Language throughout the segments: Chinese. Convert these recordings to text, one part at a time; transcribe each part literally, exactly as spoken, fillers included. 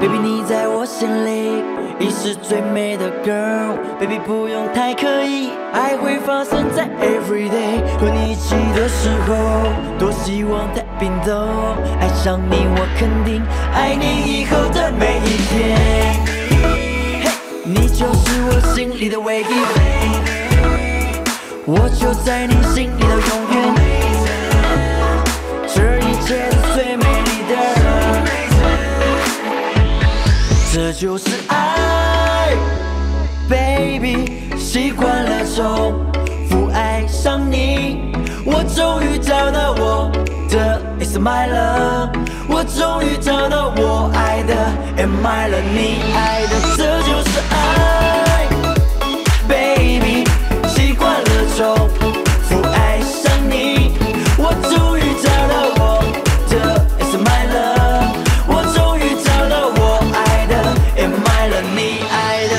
Baby 你在我心里已是最美的 girl， Baby 不用太刻意，爱会发生在 everyday。 和你一起的时候，多希望太平都爱上你，我肯定爱你以后的每一天。Hey， 你就是我心里的唯一。 我就在你心里到永远，这一切都最美丽的，这就是爱 ，baby， 习惯了重复爱上你，我终于找到我的 ，It's my love， 我终于找到我爱的 ，Am I love 你爱的，这就是爱 ，baby。 重复爱上你，我终于找到我的 It's my love， 我终于找到我爱的 Am I love 你爱的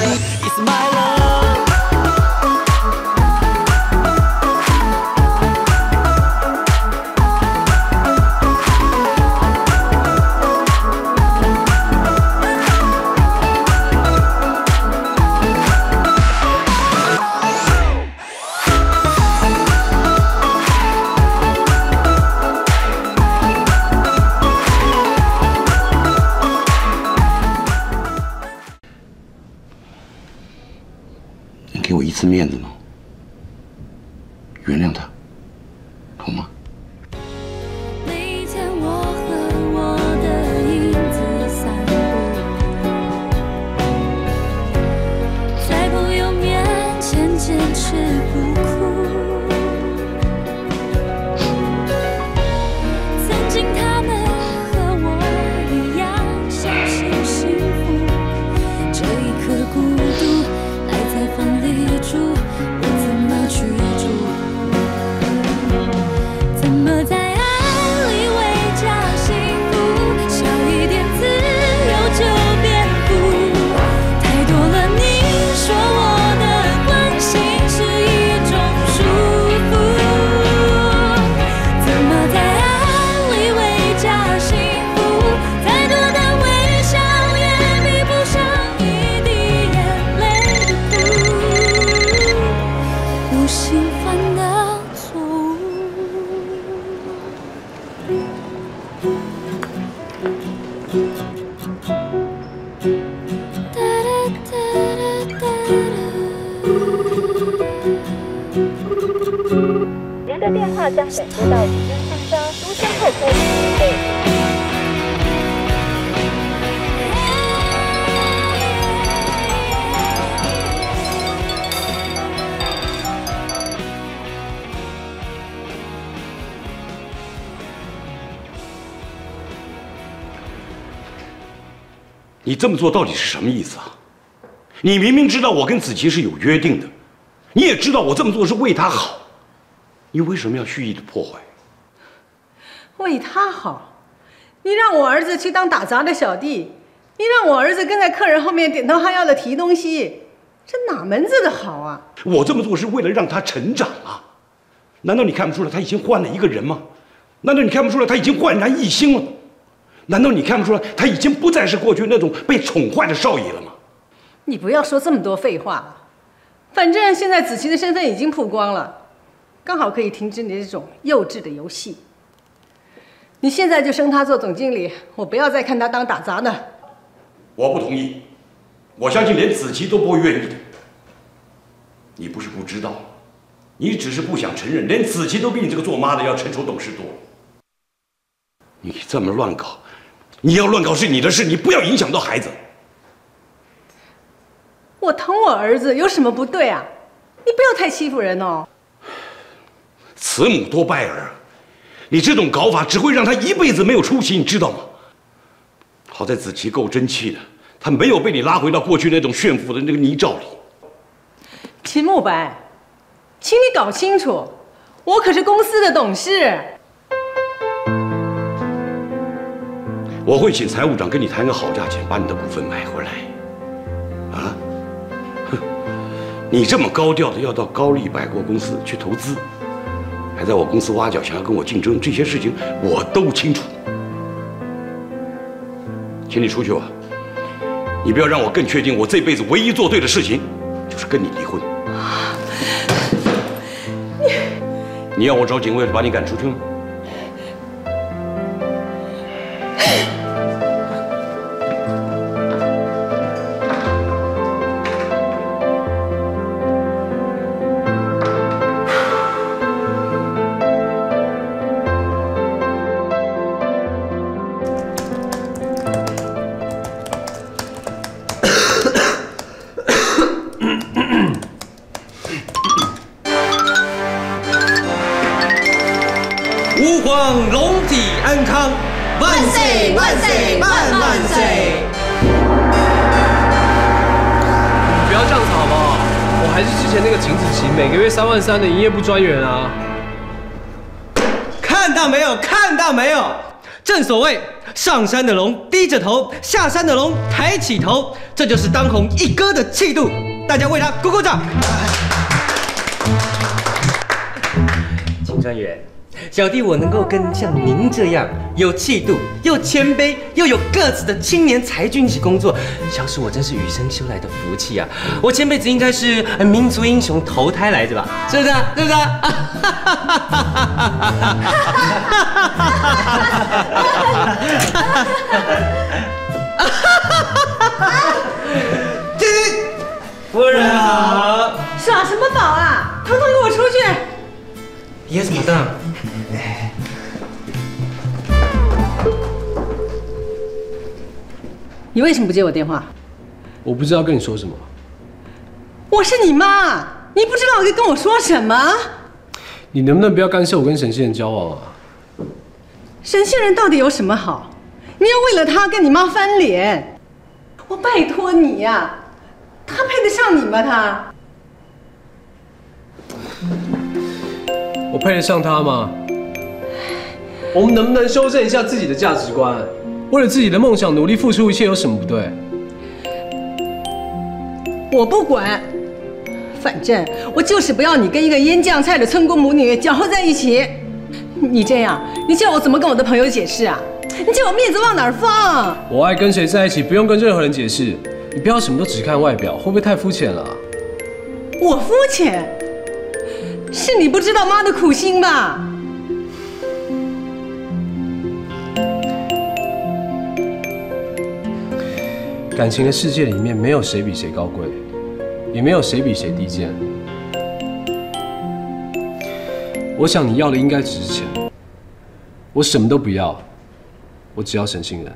It's my是面子吗？原谅他，好吗？每天我和我的影子散步，在朋友面前坚持不哭。曾经他们和我一样相信幸福，这一刻孤独。 在风里住，我怎么去住？怎么在爱里为家幸福？少一点自由就变苦，太多了。你说我的关心是一种束缚，怎么在爱里为家幸福？再多的微笑也比不上一滴眼泪。 无心犯的错误。哒哒哒哒哒。您的电话将转接到已经上交都市客服服务。 你这么做到底是什么意思啊？你明明知道我跟子琪是有约定的，你也知道我这么做是为她好，你为什么要蓄意的破坏？为她好？你让我儿子去当打杂的小弟，你让我儿子跟在客人后面点头哈腰的提东西，这哪门子的好啊？我这么做是为了让他成长啊！难道你看不出来他已经换了一个人吗？难道你看不出来他已经焕然一新了？ 难道你看不出来，他已经不再是过去那种被宠坏的少爷了吗？你不要说这么多废话了，反正现在子琪的身份已经曝光了，刚好可以停止你这种幼稚的游戏。你现在就升他做总经理，我不要再看他当打杂的。我不同意，我相信连子琪都不会愿意的。你不是不知道，你只是不想承认，连子琪都比你这个做妈的要成熟懂事多。你这么乱搞！ 你要乱搞是你的事，你不要影响到孩子。我疼我儿子有什么不对啊？你不要太欺负人哦。慈母多败儿，你这种搞法只会让他一辈子没有出息，你知道吗？好在子琪够争气的，他没有被你拉回到过去那种炫富的那个泥沼里。秦慕白，请你搞清楚，我可是公司的董事。 我会请财务长跟你谈个好价钱，把你的股份买回来，啊？哼，你这么高调的要到高力百货公司去投资，还在我公司挖角，想要跟我竞争，这些事情我都清楚，请你出去吧、啊，你不要让我更确定，我这辈子唯一做对的事情，就是跟你离婚。你，你要我找警卫把你赶出去吗？三的营业部专员啊，看到没有？看到没有？正所谓上山的龙低着头，下山的龙抬起头，这就是当红一哥的气度。大家为他鼓鼓掌。秦专员，小弟我能够跟像您这样有气度、又谦卑、又有个子的青年才俊一起工作，小史我真是与生修来的福气啊！我前辈子应该是民族英雄投胎来的吧？是不是？是不是？夫人好！耍什么宝啊！统统给我出去！ Yes, madam。你为什么不接我电话？我不知道跟你说什么。我是你妈，你不知道该跟我说什么？你能不能不要干涉我跟沈西人交往啊？沈西人到底有什么好？你要为了他跟你妈翻脸？我拜托你呀、啊，他配得上你吗？他？ 我配得上他吗？我们能不能修正一下自己的价值观？为了自己的梦想努力付出一切，有什么不对？我不管，反正我就是不要你跟一个腌酱菜的村姑母女搅和在一起。你这样，你叫我怎么跟我的朋友解释啊？你叫我面子往哪儿放？我爱跟谁在一起，不用跟任何人解释。你不要什么都只看外表，会不会太肤浅了？我肤浅？ 是你不知道妈的苦心吧？感情的世界里面，没有谁比谁高贵，也没有谁比谁低贱。我想你要的应该只是钱，我什么都不要，我只要沈星人。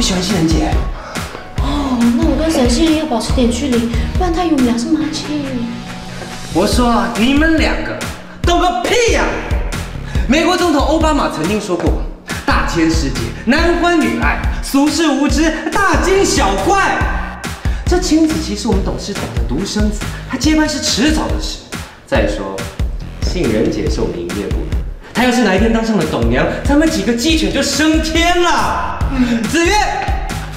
喜欢欣然姐哦，那我跟沈西人要保持点距离，不然他以为我们俩是妈亲。我说啊，你们两个懂个屁呀、啊！美国总统奥巴马曾经说过：“大千世界，男欢女爱，俗世无知，大惊小怪。”这秦子琪是我们董事长的独生子，他接班是迟早的事。再说，欣然姐是我们营业部的，她要是哪一天当上了董娘，咱们几个鸡犬就升天了。 子曰：“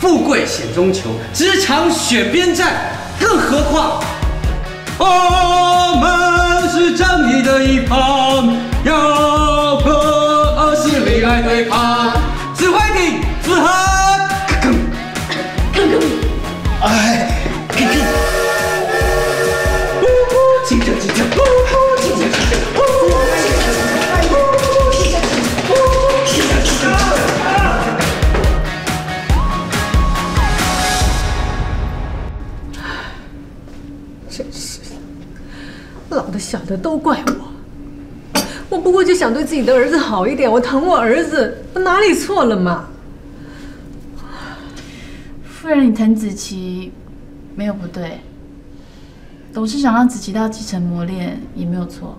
富贵险中求，职场选边站。”更何况，我们是正义的一方，要和恶势力来对抗。指挥艇，子航，吭吭吭吭，哎，吭吭，呼呼，紧张紧张，呼呼，紧张紧张，呼呼，紧张紧张，哎，呼呼，紧张紧张，呼呼，紧张紧张。 老的小的都怪我，我不过就想对自己的儿子好一点，我疼我儿子，我哪里错了嘛？夫人，你疼子琪没有不对，董事长让子琪到基层磨练也没有错，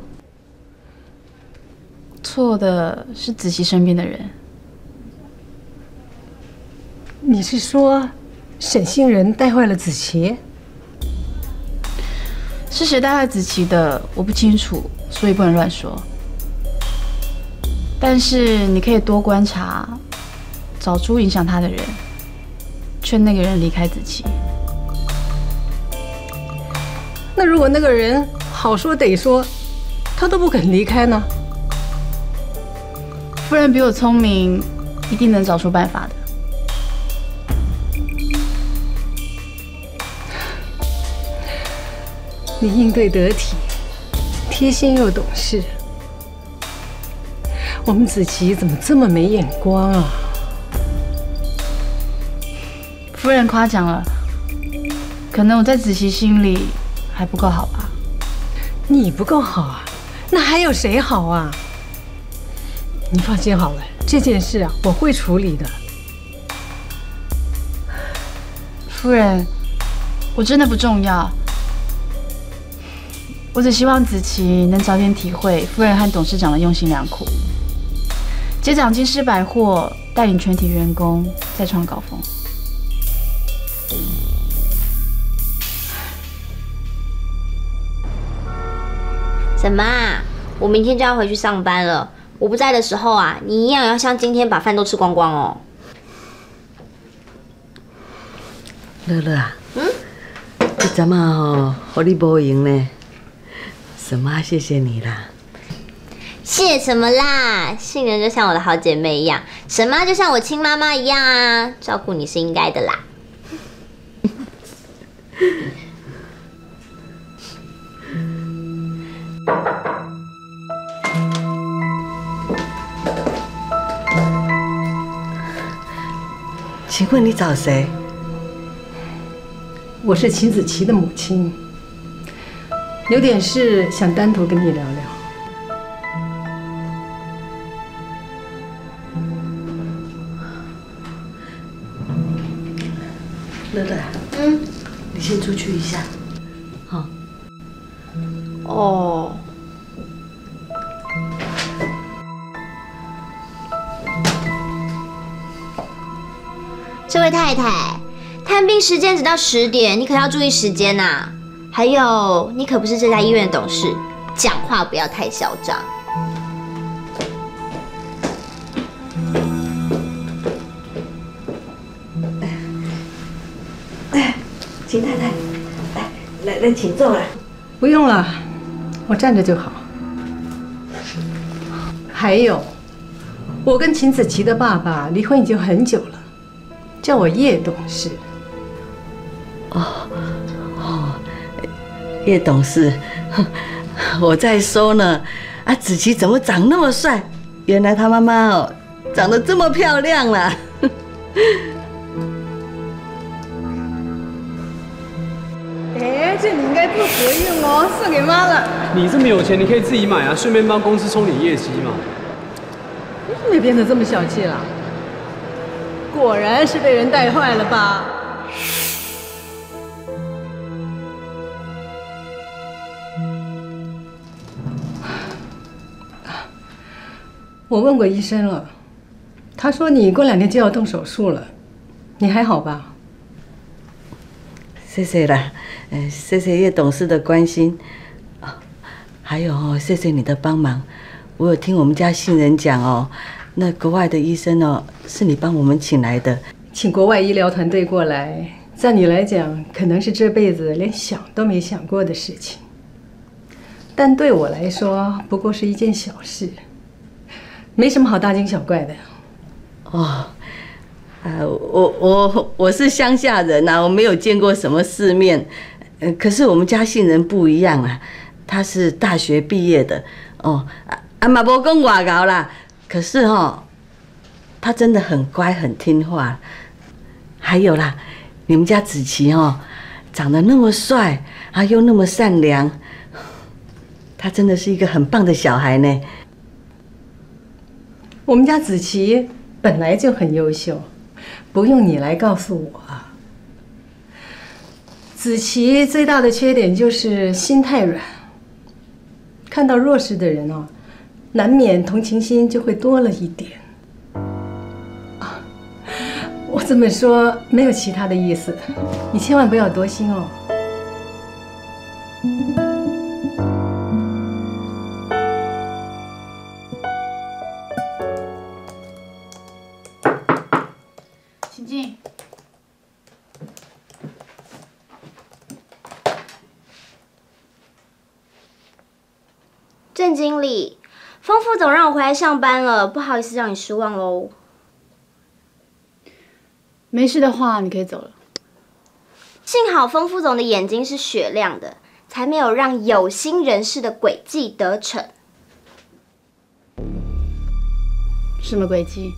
错的是子琪身边的人。你是说沈星人带坏了子琪？ 是谁带坏子琪的？我不清楚，所以不能乱说。但是你可以多观察，找出影响他的人，劝那个人离开子琪。那如果那个人好说得说，他都不肯离开呢？夫人比我聪明，一定能找出办法的。 你应对得体，贴心又懂事。我们子琪怎么这么没眼光啊？夫人夸奖了，可能我在子琪心里还不够好吧？你不够好啊？那还有谁好啊？你放心好了，这件事啊，我会处理的。夫人，我真的不重要。 我只希望子琪能早点体会夫人和董事长的用心良苦，接掌金狮百货，带领全体员工再创高峰。什么啊？我明天就要回去上班了，我不在的时候啊，你一样要像今天把饭都吃光光哦。乐乐啊，嗯，这阵啊吼，和你无闲呢。 什么？谢谢你啦！谢什么啦？杏仁就像我的好姐妹一样，沈妈就像我亲妈妈一样啊，照顾你是应该的啦。请问你找谁？我是秦子琪的母亲。 有点事想单独跟你聊聊。乐乐，嗯，你先出去一下，好。哦。这位太太，探病时间只到十点，你可要注意时间呐。 还有，你可不是这家医院的董事，讲话不要太嚣张。哎，秦太太，来来来，请坐了。不用了，我站着就好。还有，我跟秦子琪的爸爸离婚已经很久了，叫我叶董事。哦。 叶董事，我在说呢。啊，子琪怎么长那么帅？原来他妈妈哦，长得这么漂亮啦。哎，这你应该做合运哦，送给妈了。你这么有钱，你可以自己买啊，顺便帮公司冲点业绩嘛。你怎么变得这么小气了？果然是被人带坏了吧？ 我问过医生了，他说你过两天就要动手术了，你还好吧？谢谢啦，嗯，谢谢叶董事的关心，哦，还有哦，谢谢你的帮忙。我有听我们家杏仁讲哦，那国外的医生哦，是你帮我们请来的，请国外医疗团队过来，在你来讲，可能是这辈子连想都没想过的事情，但对我来说，不过是一件小事。 没什么好大惊小怪的。哦，啊，我我我是乡下人呐、啊，我没有见过什么世面。嗯，可是我们家杏仁不一样啊，他是大学毕业的。哦，啊嘛无讲外高啦，可是哦，他真的很乖很听话。还有啦，你们家子琪哦，长得那么帅啊，又那么善良，他真的是一个很棒的小孩呢。 我们家子琪本来就很优秀，不用你来告诉我。子琪最大的缺点就是心太软，看到弱势的人哦，难免同情心就会多了一点。啊，我这么说没有其他的意思，你千万不要多心哦。郑经理，方副总让我回来上班了，不好意思让你失望喽。没事的话，你可以走了。幸好方副总的眼睛是雪亮的，才没有让有心人士的诡计得逞。什么诡计？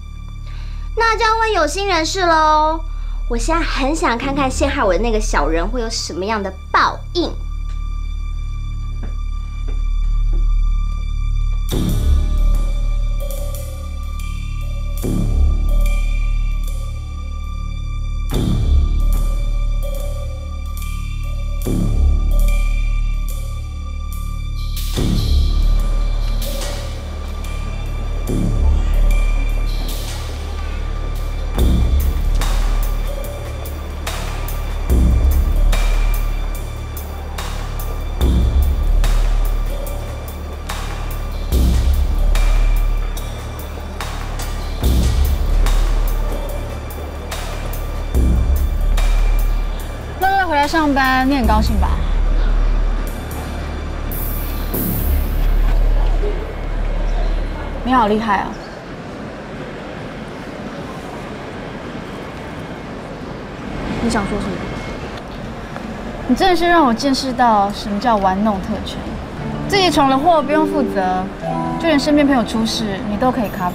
那就要问有心人士喽。我现在很想看看陷害我的那个小人会有什么样的报应。 来上班，你很高兴吧？你好厉害啊！你想说什么？你真的是让我见识到什么叫玩弄特权，自己闯了祸不用负责，就连身边朋友出事你都可以 cover。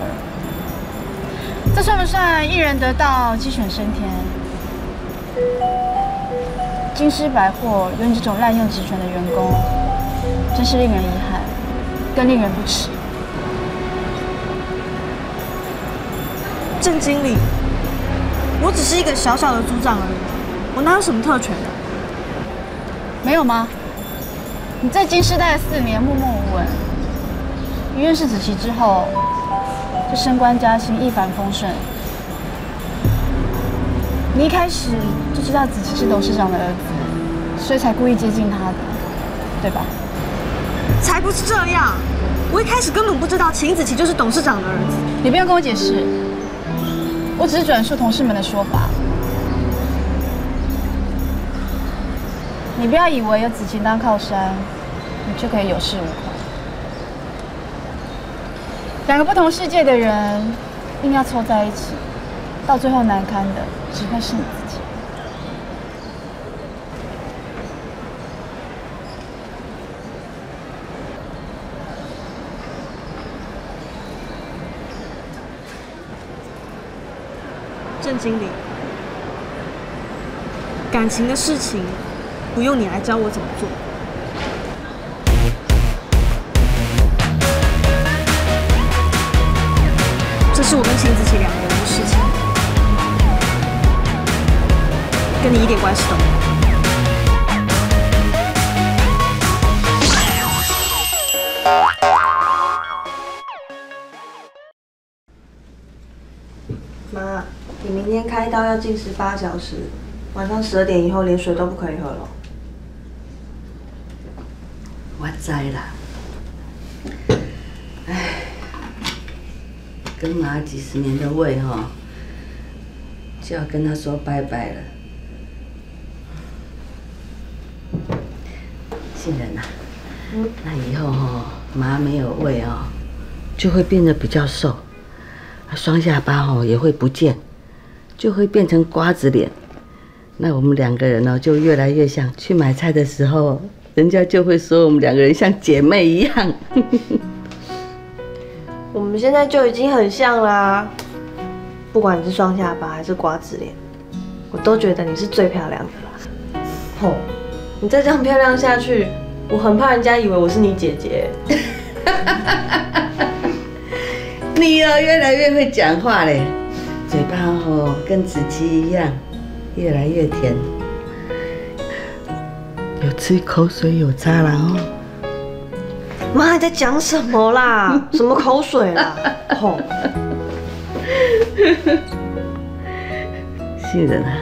这算不算一人得道鸡犬升天？ 京师百货有你这种滥用职权的员工，真是令人遗憾，更令人不齿。郑经理，我只是一个小小的组长而已，我哪有什么特权啊？没有吗？你在京师待了四年，默默无闻。你认识子琪之后，就升官加薪，一帆风顺。 你一开始就知道子琪是董事长的儿子，所以才故意接近他的，对吧？才不是这样！我一开始根本不知道秦子琪就是董事长的儿子。你不用跟我解释，我只是转述同事们的说法。你不要以为有子琪当靠山，你就可以有恃无恐。两个不同世界的人硬要凑在一起，到最后难堪的。 只会是你自己。郑经理，感情的事情不用你来教我怎么做。 这是我跟秦子琪两个人的事情。 跟你一点关系都没有。妈，你明天开刀要禁食八小时，晚上十二点以后连水都不可以喝了。我知啦。哎，跟妈几十年的胃哈、哦，就要跟她说拜拜了。 杏仁呐，嗯、那以后哈、哦，妈没有胃哦，就会变得比较瘦，双下巴哦也会不见，就会变成瓜子脸。那我们两个人哦，就越来越像。去买菜的时候，人家就会说我们两个人像姐妹一样。我们现在就已经很像啦，不管你是双下巴还是瓜子脸，我都觉得你是最漂亮的啦。吼、哦！ 你再这样漂亮下去，我很怕人家以为我是你姐姐。你哦，越来越会讲话嘞，嘴巴哦跟子琪一样，越来越甜。有吃口水有渣啦哦。妈，你在讲什么啦？什么口水啦？吼！杏仁啊，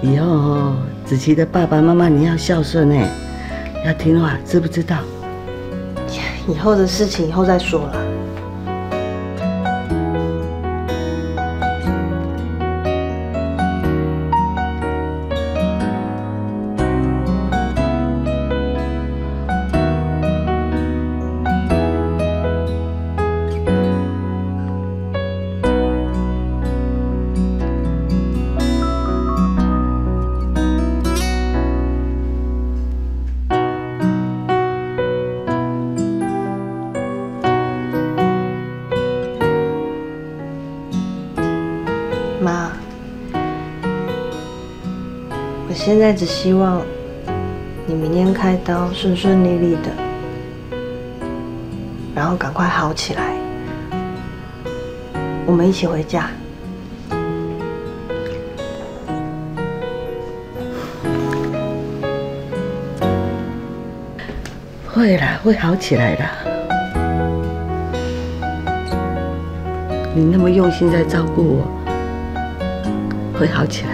以后哦。 子琪的爸爸妈妈，你要孝顺哎，要听话，知不知道？以后的事情以后再说啦。现在只希望你明天开刀顺顺利利的，然后赶快好起来，我们一起回家。会啦，会好起来的。 你那么用心在照顾我，会好起来。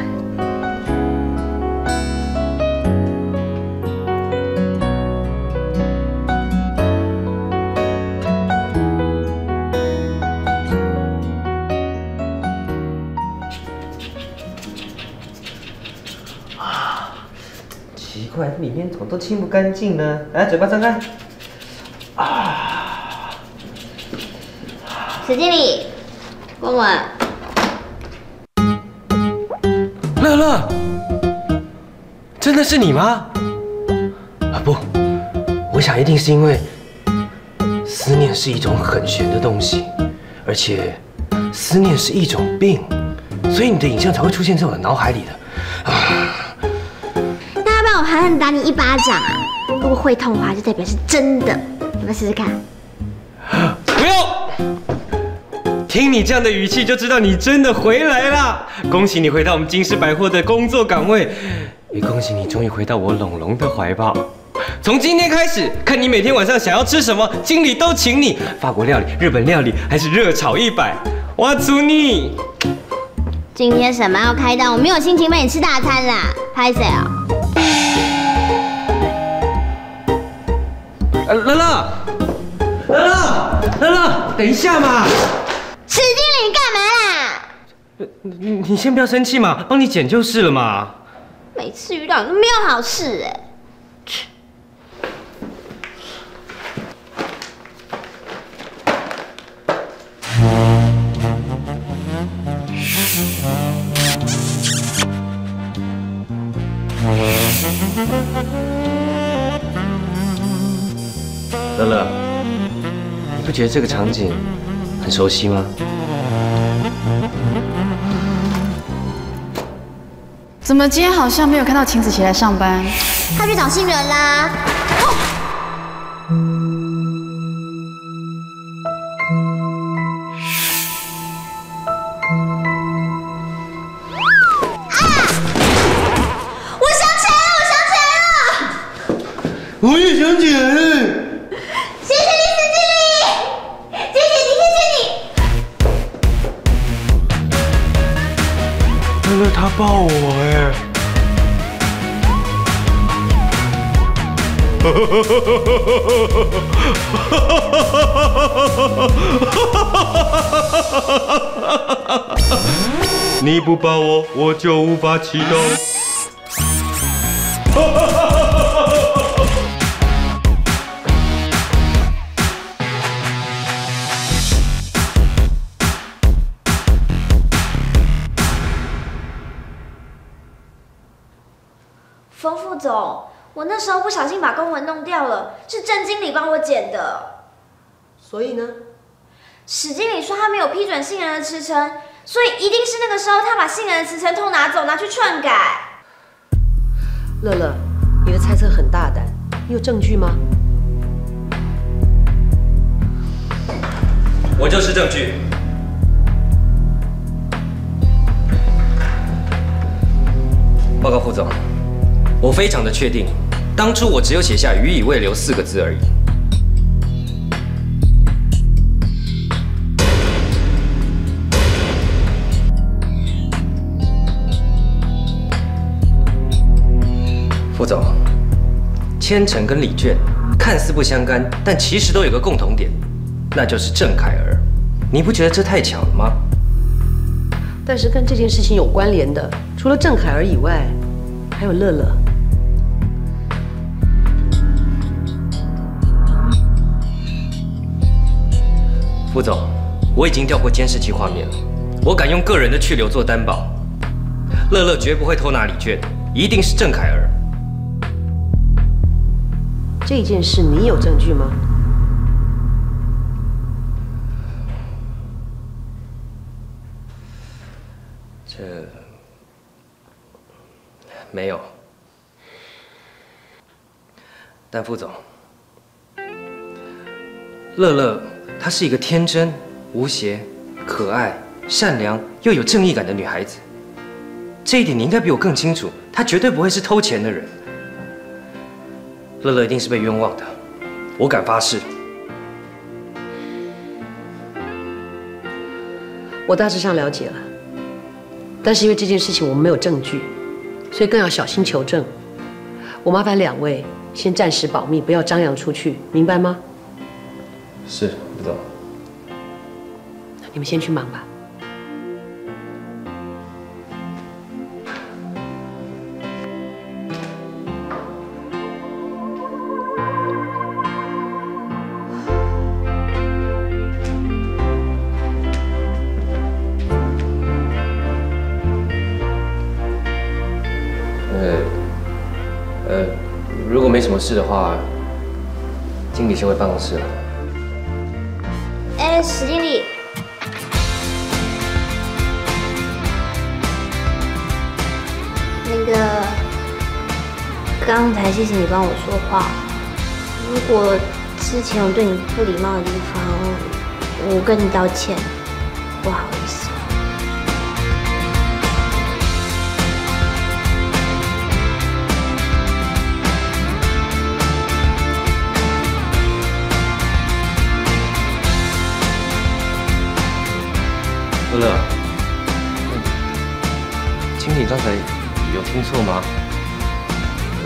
啊，奇怪，里面怎么都清不干净呢？来，嘴巴张开。啊，史经理。 问问，乐乐，真的是你吗？啊不，我想一定是因为思念是一种很玄的东西，而且思念是一种病，所以你的影像才会出现在我的脑海里的。啊，那要不然我狠狠打你一巴掌啊！如果会痛的话，就代表是真的。你们试试看。不用。 听你这样的语气，就知道你真的回来啦！恭喜你回到我们金狮百货的工作岗位，也恭喜你终于回到我龙龙的怀抱。从今天开始，看你每天晚上想要吃什么，经理都请你。法国料理、日本料理，还是热炒一百，我煮你。今天什么要开档，我没有心情陪你吃大餐啦，拍谁啊？呃，乐乐，乐乐，乐乐，等一下嘛。 史经理干嘛啦？你你先不要生气嘛，帮你剪就是了嘛。每次遇到你都没有好事哎。乐乐，你不觉得这个场景？ 很熟悉吗？怎么今天好像没有看到秦子琪来上班？她去找新人啦。哦。啊！我想起来了，我想起来了。我也想起来了。 他抱我哎！你不抱我，我就无法启动。冯副总，我那时候不小心把公文弄掉了，是郑经理帮我剪的。所以呢？史经理说他没有批准新人的辞呈，所以一定是那个时候他把新人的辞呈通拿走，拿去篡改。乐乐，你的猜测很大胆，你有证据吗？我就是证据。 报告副总，我非常的确定，当初我只有写下“余以未留”四个字而已。副总，千诚跟礼券看似不相干，但其实都有个共同点，那就是郑凯儿。你不觉得这太巧了吗？ 但是跟这件事情有关联的，除了郑凯儿以外，还有乐乐。副总，我已经调过监视器画面了，我敢用个人的去留做担保，乐乐绝不会偷拿礼券，一定是郑凯儿。这件事你有证据吗？ 这没有。但副总，乐乐她是一个天真、无邪、可爱、善良又有正义感的女孩子，这一点你应该比我更清楚。她绝对不会是偷钱的人。乐乐一定是被冤枉的，我敢发誓。我大致上了解了，但是因为这件事情我们没有证据，所以更要小心求证。我麻烦两位先暂时保密，不要张扬出去，明白吗？是，副总。你们先去忙吧。 是的话，经理先回办公室了。哎，史经理，那个，刚才谢谢你帮我说话。如果之前我对你不礼貌的地方，我跟你道歉，不好意思。 乐乐，经理刚才有听错吗？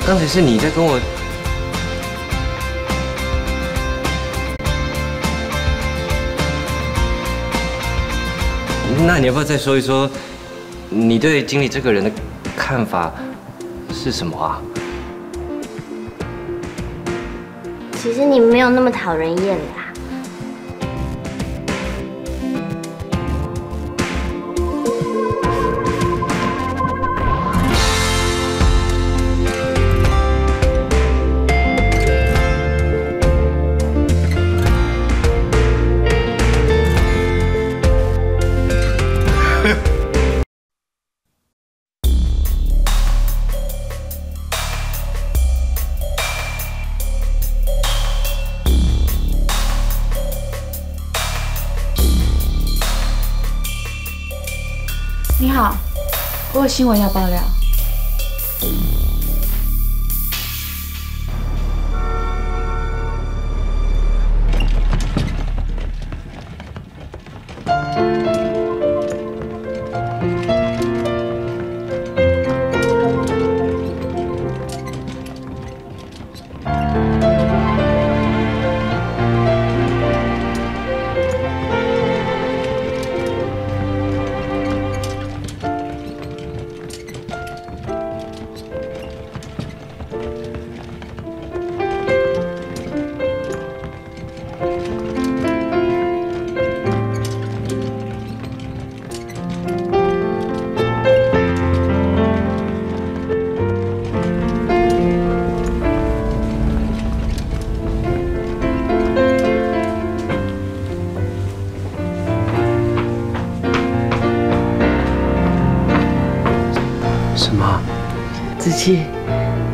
刚才是你在跟我。那你要不要再说一说，你对经理这个人的看法是什么啊？其实你没有那么讨人厌啦。 新闻要爆料。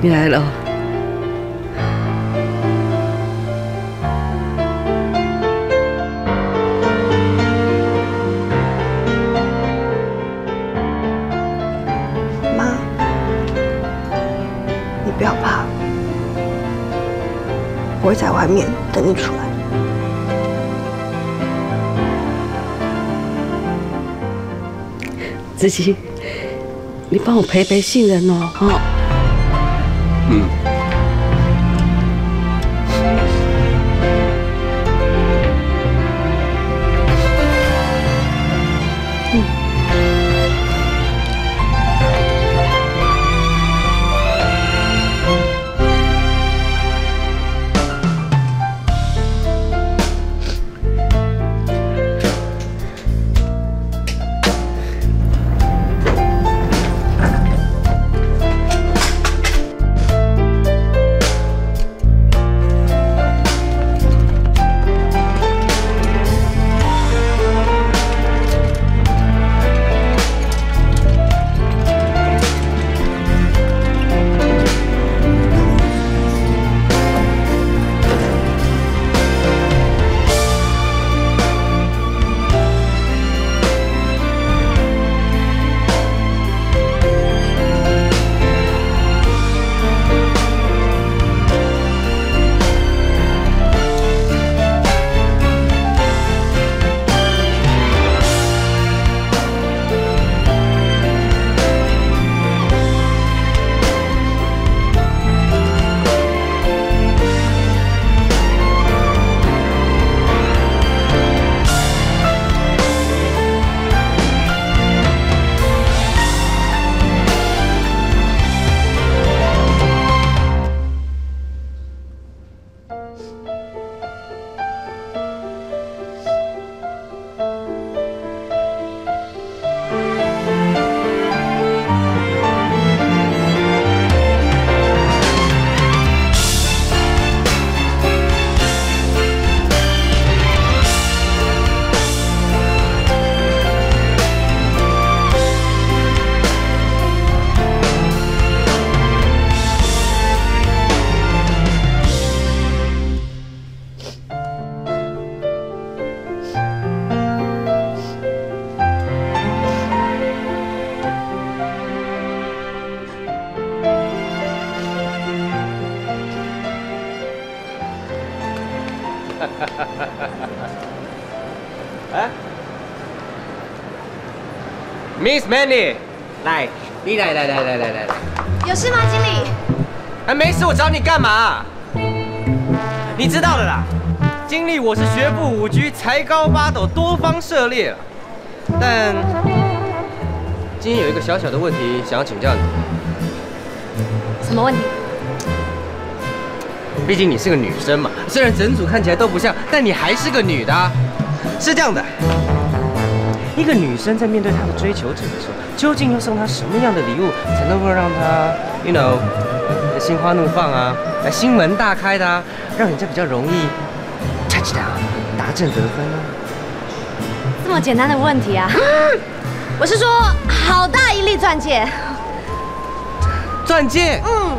你来了。妈，你不要怕，我会在外面等你出来。子琪，你帮我陪陪杏仁哦，哦。啊 ，Miss Mandy， 来，你来来来来来来来，有事吗，经理？哎，没事，我找你干嘛？你知道的啦，经理，我是学富五车，才高八斗，多方涉猎，但今天有一个小小的问题想要请教你。什么问题？ 毕竟你是个女生嘛，虽然整组看起来都不像，但你还是个女的啊。是这样的，一个女生在面对她的追求者的时候，究竟要送她什么样的礼物，才能够让她 ，you know， 心花怒放啊，来心门大开的啊，让人家比较容易 touch down， 达阵得分啊？这么简单的问题啊？嗯、我是说，好大一粒钻戒。钻戒？嗯。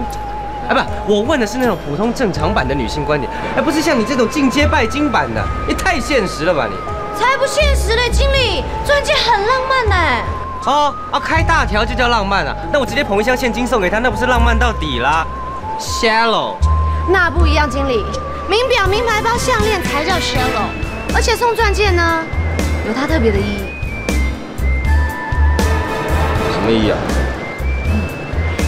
哎，不，我问的是那种普通正常版的女性观点，哎，不是像你这种进阶拜金版的，也太现实了吧你？才不现实嘞，经理，钻戒很浪漫呢。哦，啊，开大条就叫浪漫啊？那我直接捧一箱现金送给他，那不是浪漫到底啦 ？Shallow。那不一样，经理，名表、名牌包、项链才叫 shallow， 而且送钻戒呢，有它特别的意义。什么意义啊？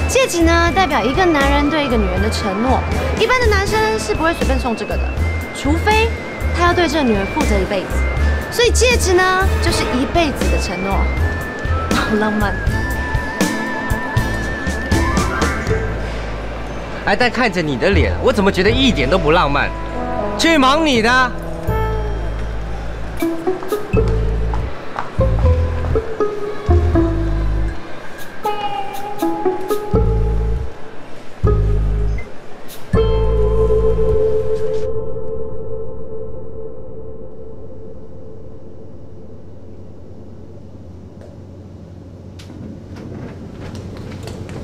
戒指呢，代表一个男人对一个女人的承诺。一般的男生是不会随便送这个的，除非他要对这个女人负责一辈子。所以戒指呢，就是一辈子的承诺，好浪漫。哎，但看着你的脸，我怎么觉得一点都不浪漫？去忙你的。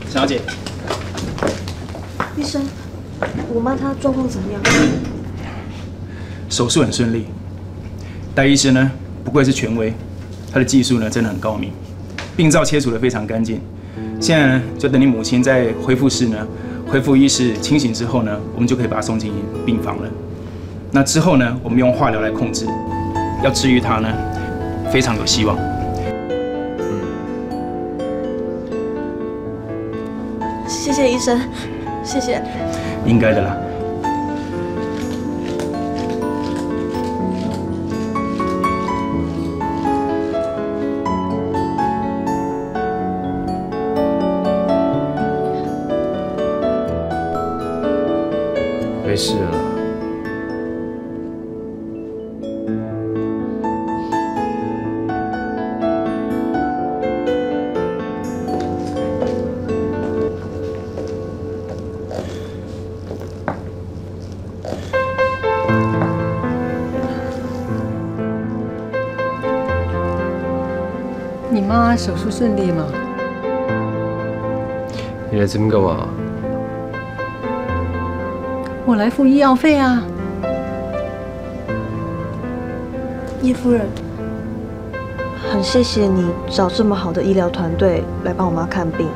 小姐，医生，我妈她状况怎么样？手术很顺利，戴医生呢不愧是权威，他的技术呢真的很高明，病灶切除的非常干净。现在呢就等你母亲在恢复室呢恢复意识清醒之后呢，我们就可以把她送进病房了。那之后呢，我们用化疗来控制，要治愈她呢非常有希望。 谢谢医生，谢谢。应该的啦。没事了。妈，手术顺利吗？你来这边干嘛？我来付医药费啊。叶夫人，很谢谢你找这么好的医疗团队来帮我妈看病。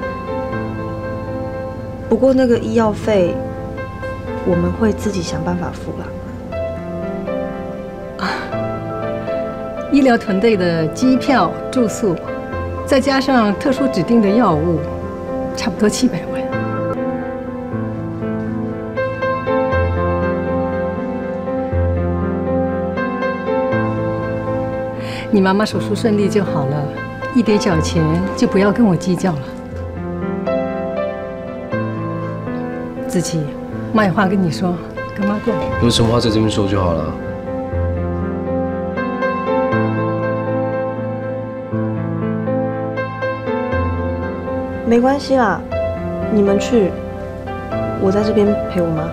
不过那个医药费，我们会自己想办法付啦。啊，医疗团队的机票、住宿。 再加上特殊指定的药物，差不多七百万。你妈妈手术顺利就好了，一点小钱就不要跟我计较了。子琪，妈有话跟你说。干嘛过来？有什么话在这边说就好了。没关系啦，你们去，我在这边陪我妈。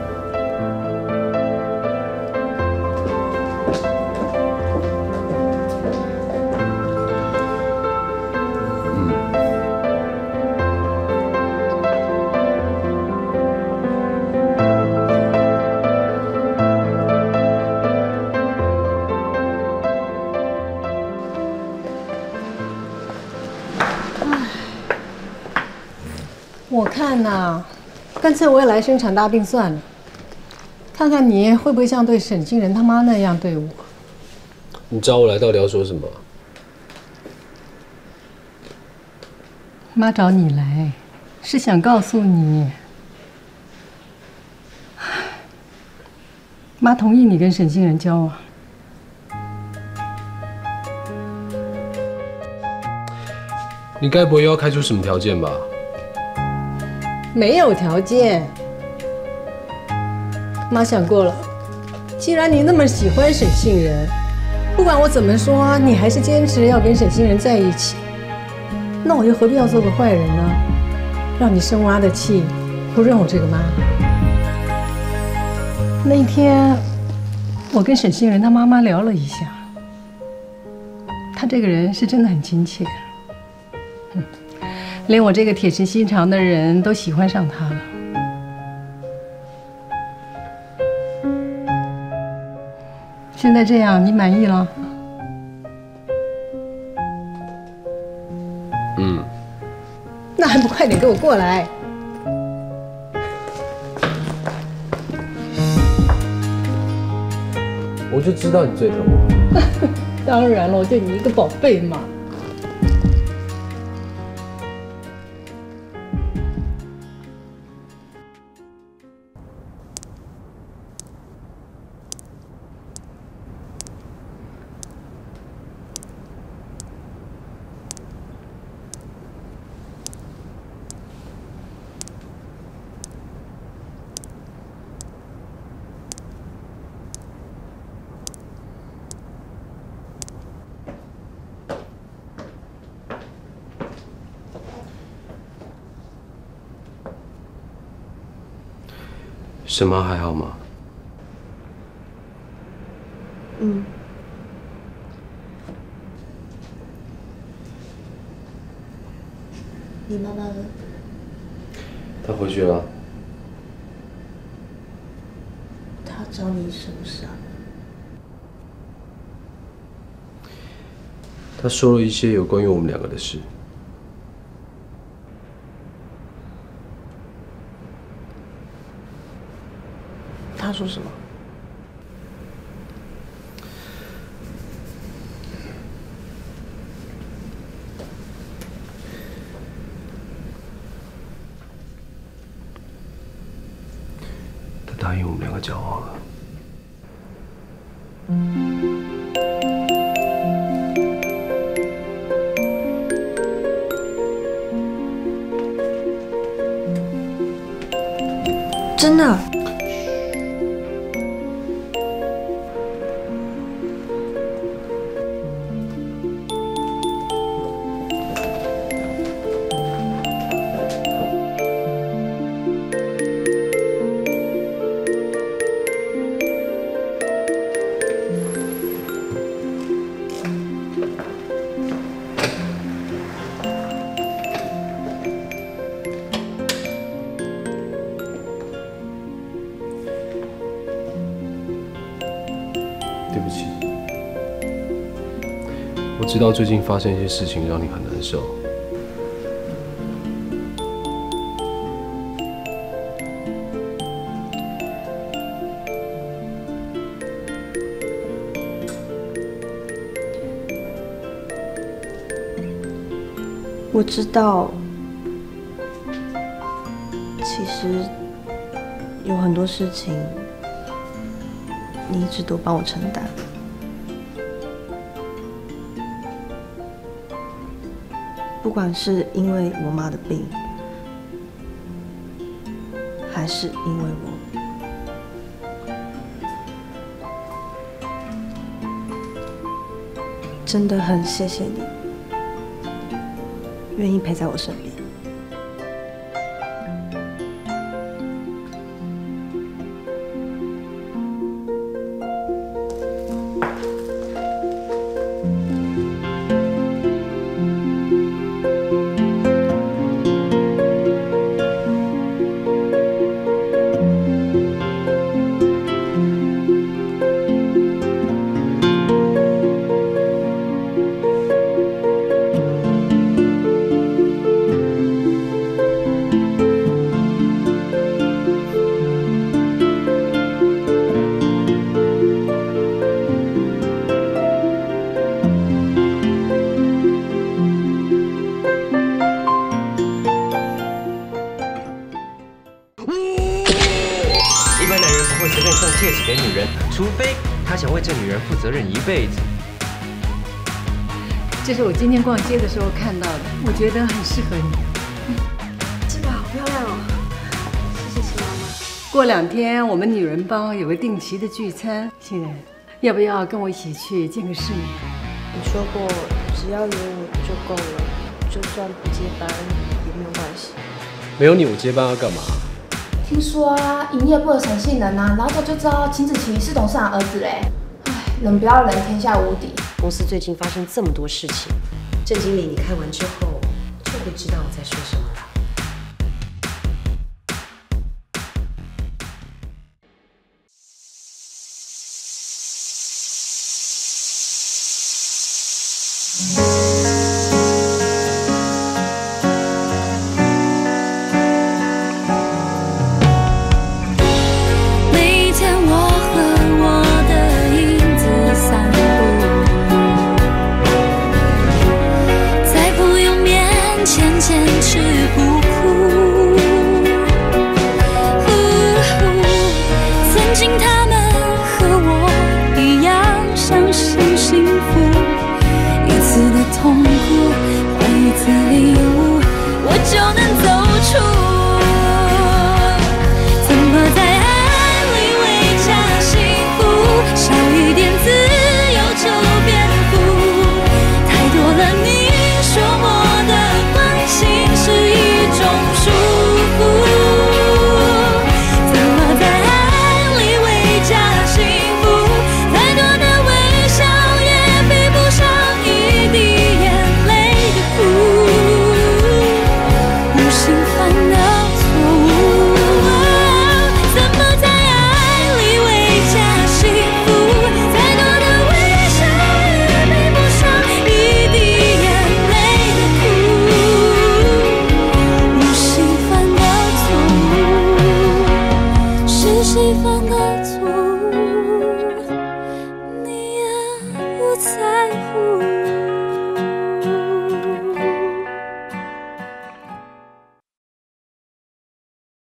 我看呐、啊，干脆我也来生场大病算了，看看你会不会像对沈清人他妈那样对我。你找我来到底要说什么？妈找你来，是想告诉你，妈同意你跟沈清人交往。你该不会要开出什么条件吧？ 没有条件，妈想过了。既然你那么喜欢沈杏仁，不管我怎么说，你还是坚持要跟沈杏仁在一起，那我又何必要做个坏人呢？让你生妈的气，不认我这个妈。那天我跟沈杏仁她妈妈聊了一下，她这个人是真的很亲切。 连我这个铁石心肠的人都喜欢上他了。现在这样，你满意了？嗯。那还不快点给我过来！我就知道你最疼我。当然了，我对你一个宝贝嘛。 沈妈还好吗？嗯。你妈妈呢？她回去了。她找你什么事啊？她说了一些有关于我们两个的事。 他说什么？他答应我们两个交往了。真的。 我知道最近发生一些事情让你很难受，我知道，其实有很多事情你一直都帮我承担。 不管是因为我妈的病，还是因为我，真的很谢谢你，愿意陪在我身边。 会随便送戒指给女人，除非他想为这女人负责任一辈子。这是我今天逛街的时候看到的，我觉得很适合你。嗯、这个好漂亮哦！谢谢秦妈妈。过两天我们女人帮有个定期的聚餐，欣然，要不要跟我一起去见个世面？你说过只要有我就够了，就算不接班也没有关系。没有你我接班要干嘛？ 听说啊，营业部的陈姓人啊，老早就知道秦子琪是董事长儿子嘞。唉，人不要人，天下无敌。公司最近发生这么多事情，郑经理你看完之后就会知道我在说什么了。 谁犯了错？